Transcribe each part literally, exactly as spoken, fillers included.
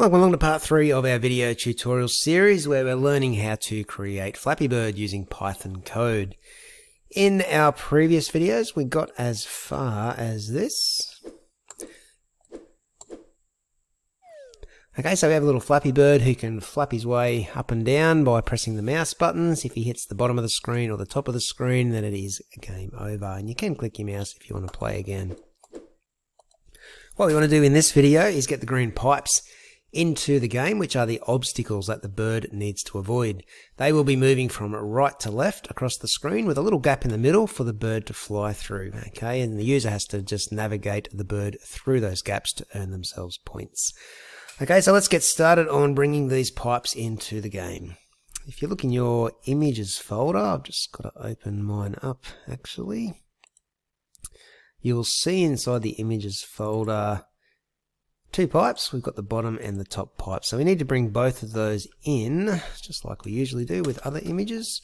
Welcome along to part three of our video tutorial series where we're learning how to create Flappy Bird using Python code. In our previous videos we got as far as this. Okay, so we have a little Flappy Bird who can flap his way up and down by pressing the mouse buttons. If he hits the bottom of the screen or the top of the screen, then it is game over, and you can click your mouse if you want to play again. What we want to do in this video is get the green pipes into the game, which are the obstacles that the bird needs to avoid. They will be moving from right to left across the screen with a little gap in the middle for the bird to fly through. Okay, and the user has to just navigate the bird through those gaps to earn themselves points. Okay, so let's get started on bringing these pipes into the game. If you look in your images folder, I've just got to open mine up actually. You'll see inside the images folder two pipes. We've got the bottom and the top pipe. So we need to bring both of those in, just like we usually do with other images.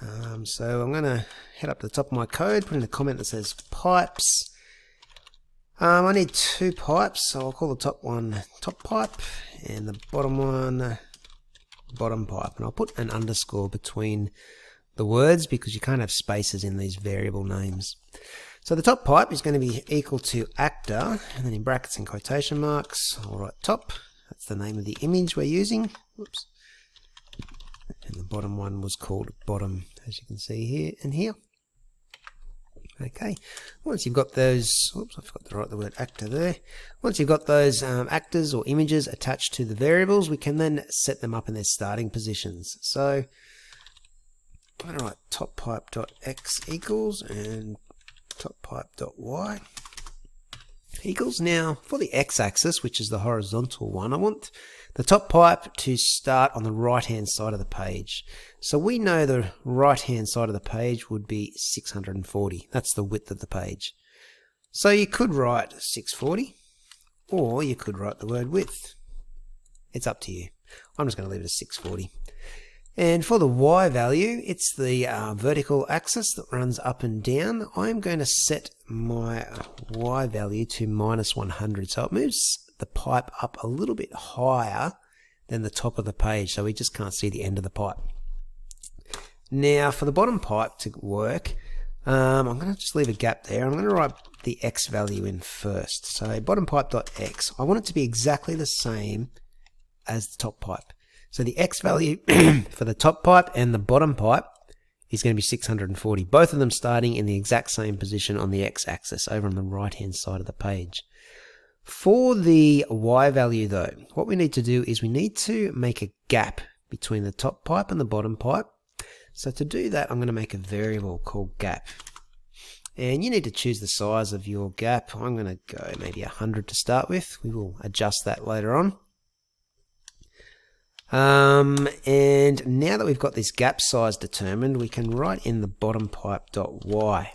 Um, so I'm going to head up to the top of my code, put in a comment that says pipes. Um, I need two pipes, so I'll call the top one top pipe and the bottom one bottom pipe. And I'll put an underscore between the words because you can't have spaces in these variable names. So the top pipe is going to be equal to actor, and then in brackets and quotation marks, I'll write top. That's the name of the image we're using. Oops. And the bottom one was called bottom, as you can see here and here. Okay. Once you've got those, oops, I forgot to write the word actor there. Once you've got those um, actors or images attached to the variables, we can then set them up in their starting positions. So I'm going to write top pipe dot x equals and top pipe dot y equals. Now for the x-axis, which is the horizontal one, I want the top pipe to start on the right hand side of the page. So we know the right hand side of the page would be six hundred forty. That's the width of the page. So you could write six forty or you could write the word width. It's up to you. I'm just going to leave it as six forty. And for the Y value, it's the uh, vertical axis that runs up and down. I'm going to set my Y value to minus one hundred. So it moves the pipe up a little bit higher than the top of the page. So we just can't see the end of the pipe. Now for the bottom pipe to work, um, I'm going to just leave a gap there. I'm going to write the X value in first. So bottom pipe.x, I want it to be exactly the same as the top pipe. So the X value for the top pipe and the bottom pipe is going to be six hundred forty, both of them starting in the exact same position on the X axis over on the right hand side of the page. For the Y value though, what we need to do is we need to make a gap between the top pipe and the bottom pipe. So to do that, I'm going to make a variable called gap. And you need to choose the size of your gap. I'm going to go maybe one hundred to start with. We will adjust that later on. Um, and now that we've got this gap size determined, we can write in the bottom pipe dot y.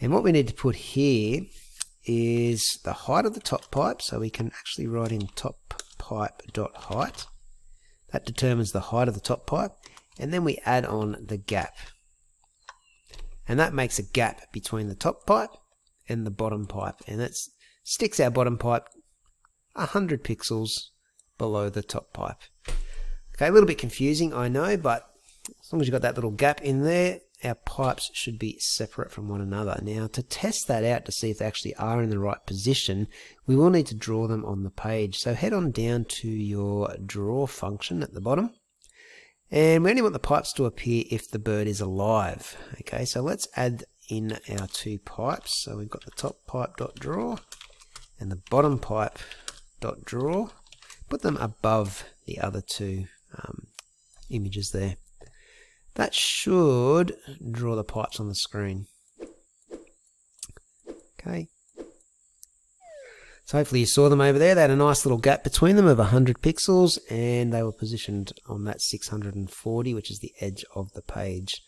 And what we need to put here is the height of the top pipe, so we can actually write in top pipe dot height. That determines the height of the top pipe, and then we add on the gap. And that makes a gap between the top pipe and the bottom pipe, and that sticks our bottom pipe one hundred pixels below the top pipe. Okay, a little bit confusing, I know, but as long as you've got that little gap in there, our pipes should be separate from one another. Now, to test that out to see if they actually are in the right position, we will need to draw them on the page. So head on down to your draw function at the bottom. And we only want the pipes to appear if the bird is alive. Okay, so let's add in our two pipes. So we've got the top pipe.draw and the bottom pipe.draw. Put them above the other two um, images there. That should draw the pipes on the screen. Okay. So hopefully you saw them over there. They had a nice little gap between them of one hundred pixels, and they were positioned on that six hundred forty, which is the edge of the page.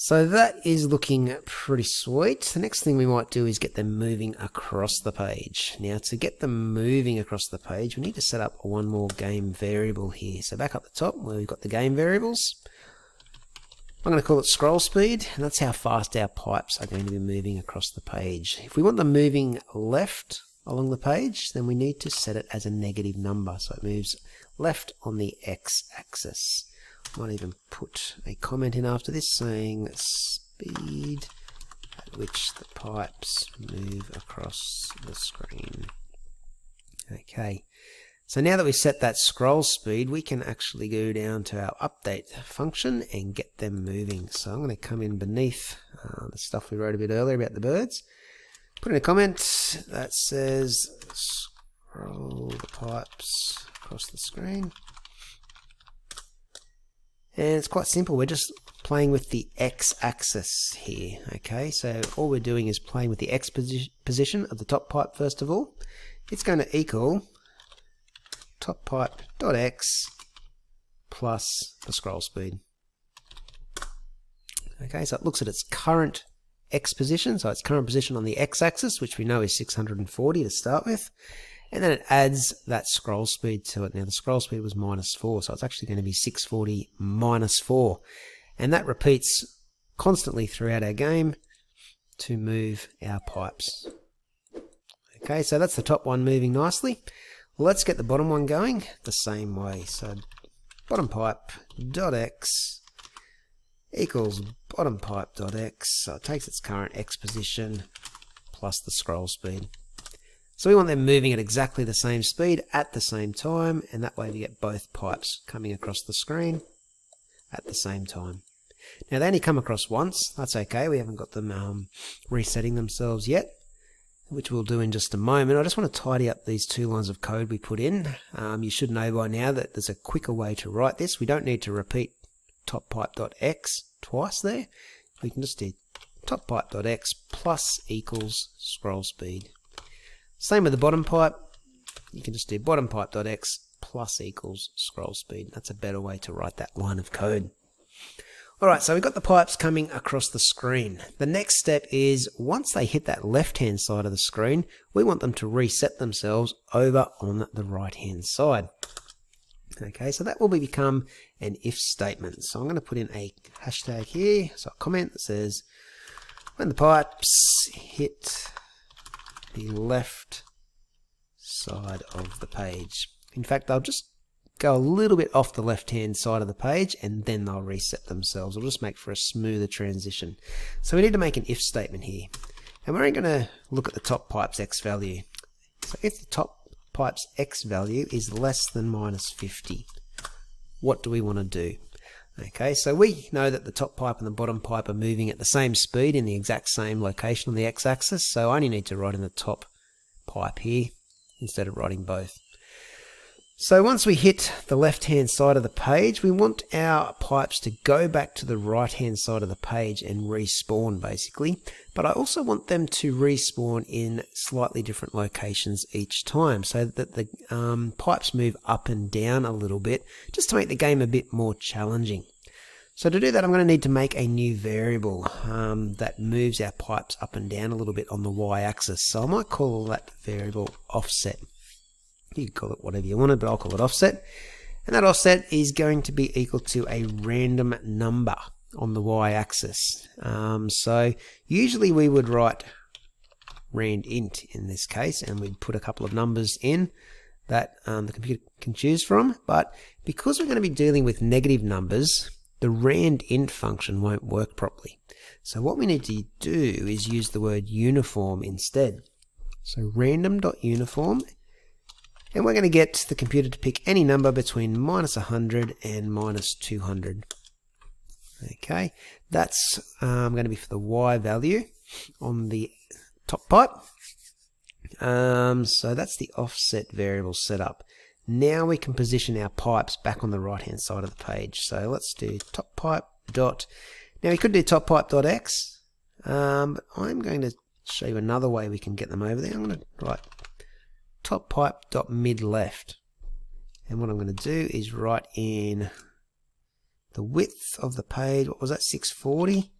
So that is looking pretty sweet. The next thing we might do is get them moving across the page. Now to get them moving across the page, we need to set up one more game variable here. So back up the top where we've got the game variables, I'm going to call it scroll speed, and that's how fast our pipes are going to be moving across the page. If we want them moving left along the page, then we need to set it as a negative number, so it moves left on the x-axis. Might even put a comment in after this saying speed at which the pipes move across the screen. Okay, so now that we set that scroll speed, we can actually go down to our update function and get them moving. So I'm going to come in beneath uh, the stuff we wrote a bit earlier about the birds, put in a comment that says scroll the pipes across the screen. And it's quite simple, we're just playing with the x-axis here. Okay, so all we're doing is playing with the x posi position of the top pipe. First of all, it's going to equal top pipe dot x plus the scroll speed. Okay, so it looks at its current x position, so its current position on the x-axis, which we know is six hundred forty to start with, and then it adds that scroll speed to it. Now the scroll speed was minus four, so it's actually going to be six forty minus four, and that repeats constantly throughout our game to move our pipes. Okay, so that's the top one moving nicely. Let's get the bottom one going the same way. So bottom pipe dot x equals bottom pipe dot x, so it takes its current x position plus the scroll speed. So we want them moving at exactly the same speed at the same time, and that way we get both pipes coming across the screen at the same time. Now they only come across once, that's okay, we haven't got them um, resetting themselves yet, which we'll do in just a moment. I just want to tidy up these two lines of code we put in. Um, you should know by now that there's a quicker way to write this. We don't need to repeat toppipe.x twice there. We can just do toppipe.x plus equals scroll speed. Same with the bottom pipe. You can just do bottom pipe dot x plus equals scroll speed. That's a better way to write that line of code. Alright, so we've got the pipes coming across the screen. The next step is, once they hit that left-hand side of the screen, we want them to reset themselves over on the right-hand side. Okay, so that will become an if statement. So I'm going to put in a hashtag here, so a comment that says, when the pipes hit the left side of the page. In fact, they'll just go a little bit off the left-hand side of the page, and then they'll reset themselves. It'll just make for a smoother transition. So we need to make an if statement here. And we're only going to look at the top pipe's x value. So if the top pipe's x value is less than minus fifty, what do we want to do? Okay, so we know that the top pipe and the bottom pipe are moving at the same speed in the exact same location on the x-axis, so I only need to write in the top pipe here instead of writing both. So once we hit the left-hand side of the page, we want our pipes to go back to the right-hand side of the page and respawn basically. But I also want them to respawn in slightly different locations each time, so that the um, pipes move up and down a little bit, just to make the game a bit more challenging. So to do that, I'm going to need to make a new variable um, that moves our pipes up and down a little bit on the y-axis. So I might call that variable offset. You can call it whatever you wanted, but I'll call it offset. And that offset is going to be equal to a random number on the y-axis. Um, so usually we would write rand int in this case, and we'd put a couple of numbers in that um, the computer can choose from. But because we're going to be dealing with negative numbers, the rand int function won't work properly. So what we need to do is use the word uniform instead. So random.uniform. And we're going to get the computer to pick any number between minus one hundred and minus two hundred. Okay, that's um, going to be for the y value on the top pipe. Um, so that's the offset variable setup. Now we can position our pipes back on the right hand side of the page. So let's do top pipe dot. Now we could do top pipe dot x, um, but I'm going to show you another way we can get them over there. I'm going to write top pipe dot mid left, and what I'm going to do is write in the width of the page. What was that? six forty,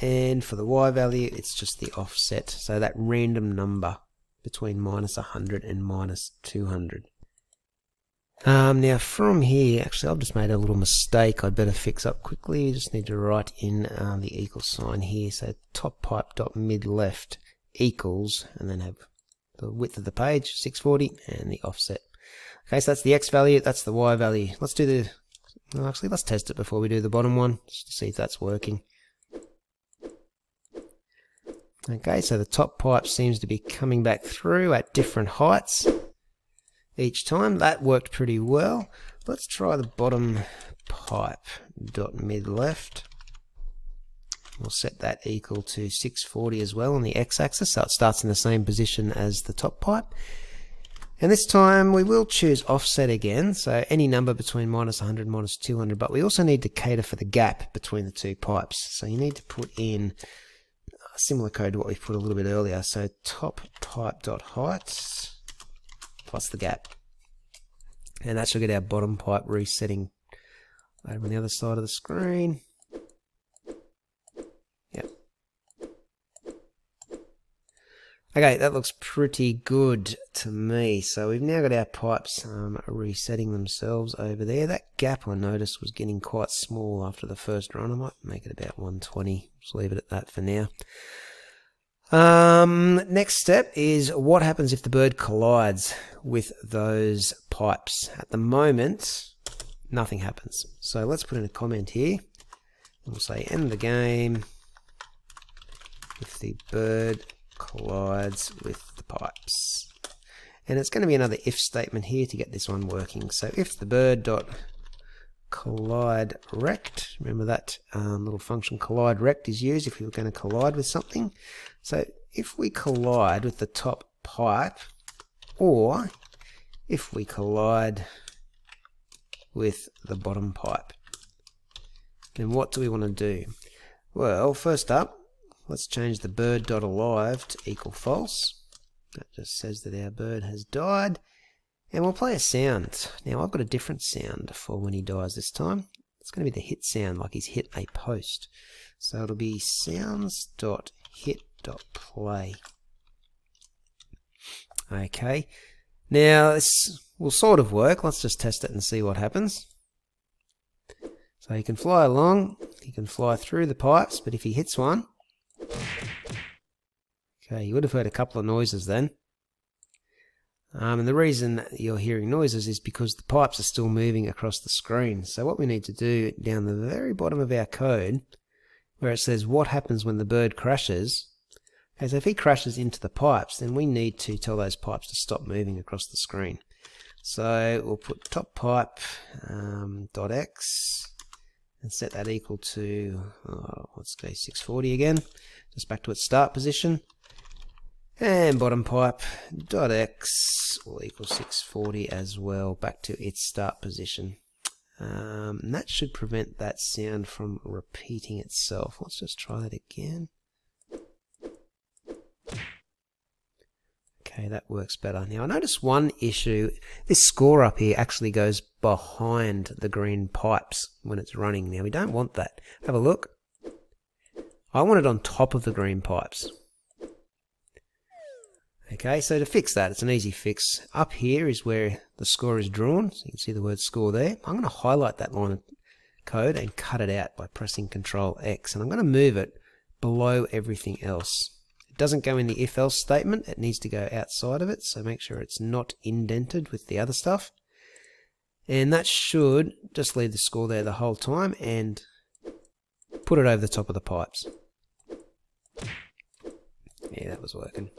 and for the y value it's just the offset, so that random number between minus one hundred and minus two hundred. Um, now from here, actually I've just made a little mistake I'd better fix up quickly. You just need to write in um, the equal sign here, so top pipe dot mid left equals, and then have the width of the page, six forty, and the offset. Okay, so that's the X value, that's the Y value. Let's do the, well, actually let's test it before we do the bottom one, just to see if that's working. Okay, so the top pipe seems to be coming back through at different heights each time. That worked pretty well. Let's try the bottom pipe, dot mid left. We'll set that equal to six forty as well on the x-axis, so it starts in the same position as the top pipe. And this time we will choose offset again, so any number between minus one hundred and minus two hundred, but we also need to cater for the gap between the two pipes. So you need to put in a similar code to what we put a little bit earlier, so top pipe dot height plus the gap. And that should get our bottom pipe resetting over on the other side of the screen. Okay, that looks pretty good to me. So we've now got our pipes um, resetting themselves over there. That gap I noticed was getting quite small after the first run. I might make it about one twenty. Just leave it at that for now. Um, next step is what happens if the bird collides with those pipes. At the moment, nothing happens. So let's put in a comment here. We'll say end the game if the bird collides with the pipes, and it's going to be another if statement here to get this one working. So if the bird dot collide rect, remember that um, little function collide rect is used if we were going to collide with something. So if we collide with the top pipe, or if we collide with the bottom pipe, then what do we want to do? Well, first up, let's change the bird.alive to equal false. That just says that our bird has died. And we'll play a sound. Now I've got a different sound for when he dies this time. It's going to be the hit sound, like he's hit a post. So it'll be sounds.hit.play. Okay. Now this will sort of work. Let's just test it and see what happens. So he can fly along. He can fly through the pipes. But if he hits one, okay, you would have heard a couple of noises then. Um, and the reason you're hearing noises is because the pipes are still moving across the screen. So what we need to do down the very bottom of our code, where it says what happens when the bird crashes. Okay, so if he crashes into the pipes, then we need to tell those pipes to stop moving across the screen. So we'll put top pipe um, dot x and set that equal to, oh, let's go six forty again, just back to its start position. And bottom pipe dot x will equal six forty as well, back to its start position. Um, and that should prevent that sound from repeating itself. Let's just try that again. Okay, that works better. Now I notice one issue, this score up here actually goes behind the green pipes when it's running. Now we don't want that. Have a look. I want it on top of the green pipes. Okay, so to fix that, it's an easy fix. Up here is where the score is drawn, so you can see the word score there. I'm going to highlight that line of code and cut it out by pressing Control X, and I'm going to move it below everything else. Doesn't go in the if-else statement, it needs to go outside of it, so make sure it's not indented with the other stuff. And that should just leave the score there the whole time and put it over the top of the pipes. Yeah, that was working.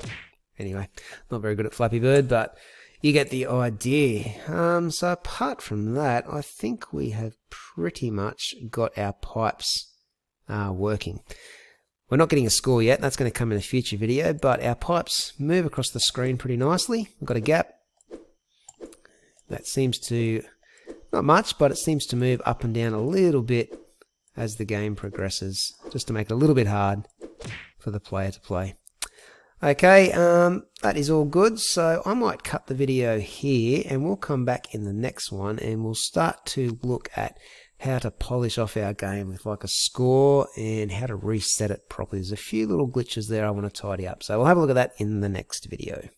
Anyway, not very good at Flappy Bird, but you get the idea. Um, so apart from that, I think we have pretty much got our pipes uh, working. We're not getting a score yet, that's going to come in a future video, but our pipes move across the screen pretty nicely. We've got a gap. That seems to, not much, but it seems to move up and down a little bit as the game progresses, just to make it a little bit hard for the player to play. Okay, um, that is all good, so I might cut the video here, and we'll come back in the next one, and we'll start to look at how to polish off our game with like a score and how to reset it properly. There's a few little glitches there I want to tidy up, so we'll have a look at that in the next video.